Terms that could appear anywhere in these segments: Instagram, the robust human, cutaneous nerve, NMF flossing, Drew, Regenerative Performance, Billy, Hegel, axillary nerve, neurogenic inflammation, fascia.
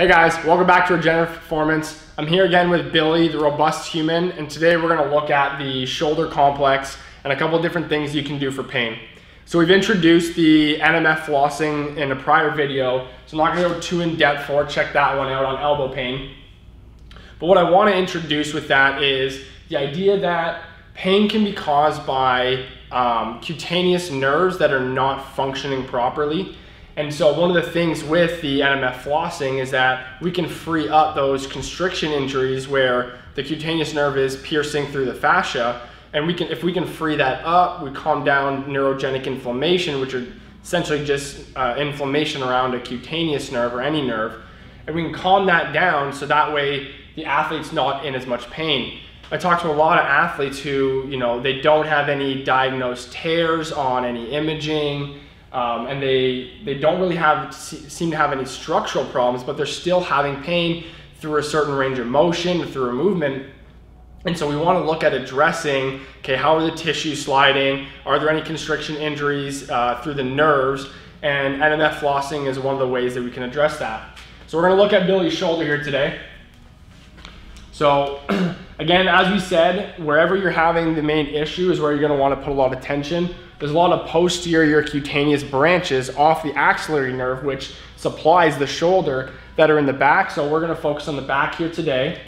Hey guys, welcome back to Regenerative Performance. I'm here again with Billy, the robust human, and today we're going to look at the shoulder complex and a couple of different things you can do for pain. So we've introduced the NMF flossing in a prior video, so I'm not going to go too in depth for it. Check that one out on elbow pain. But what I want to introduce with that is the idea that pain can be caused by cutaneous nerves that are not functioning properly. And so one of the things with the NMF flossing is that we can free up those constriction injuries where the cutaneous nerve is piercing through the fascia, and if we can free that up, we calm down neurogenic inflammation, which are essentially just inflammation around a cutaneous nerve or any nerve, and we can calm that down so that way the athlete's not in as much pain. I talk to a lot of athletes who, you know, they don't have any diagnosed tears on any imaging. And they don't really seem to have any structural problems, but they're still having pain through a certain range of motion, through a movement. And so we want to look at addressing, okay, how are the tissues sliding? Are there any constriction injuries through the nerves? And NMF flossing is one of the ways that we can address that. So we're going to look at Billy's shoulder here today. So again, as we said, wherever you're having the main issue is where you're going to want to put a lot of tension. There's a lot of posterior cutaneous branches off the axillary nerve, which supplies the shoulder, that are in the back. So we're going to focus on the back here today.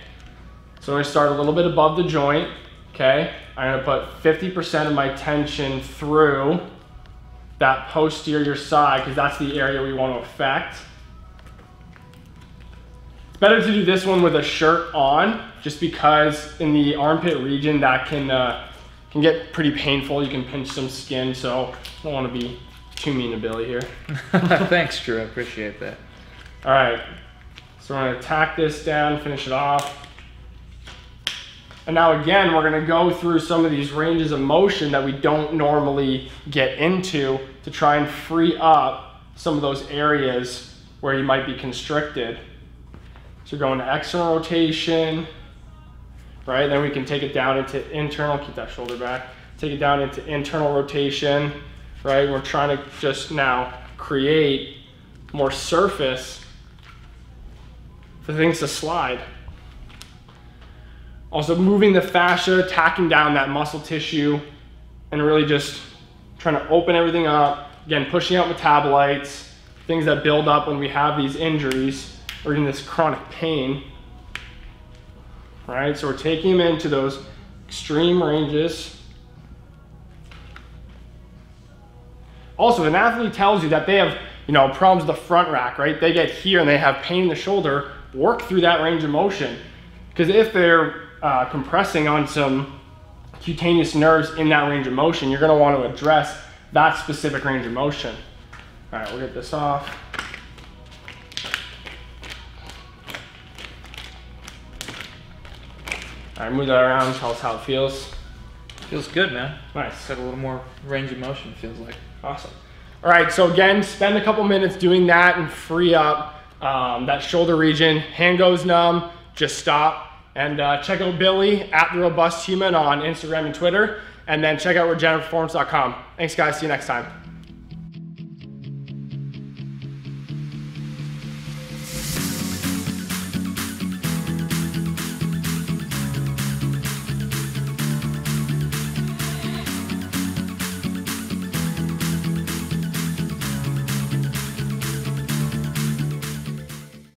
So I'm going to start a little bit above the joint. Okay. I'm going to put 50% of my tension through that posterior side because that's the area we want to affect. It's better to do this one with a shirt on just because in the armpit region that can get pretty painful. You can pinch some skin, so I don't want to be too mean to Billy here. Thanks, Drew. I appreciate that. All right, so we're going to tack this down, finish it off. And now again, we're going to go through some of these ranges of motion that we don't normally get into to try and free up some of those areas where you might be constricted. So going to external rotation. Right, then we can take it down into internal, keep that shoulder back, take it down into internal rotation, right? We're trying to just now create more surface for things to slide. Also moving the fascia, tacking down that muscle tissue, and really just trying to open everything up. Again, pushing out metabolites, things that build up when we have these injuries or in this chronic pain. All right, so we're taking them into those extreme ranges. Also, an athlete tells you that they have, you know, problems with the front rack, right? They get here and they have pain in the shoulder. Work through that range of motion, because if they're compressing on some cutaneous nerves in that range of motion, you're going to want to address that specific range of motion. All right, we'll get this off. All right, move that around, tell us how it feels. Feels good, man. Nice. Got a little more range of motion, it feels like. Awesome. All right, so again, spend a couple minutes doing that and free up that shoulder region. Hand goes numb, just stop. And check out Billy at the robust human on Instagram and Twitter. And then check out regenerative performance.com. Thanks, guys. See you next time.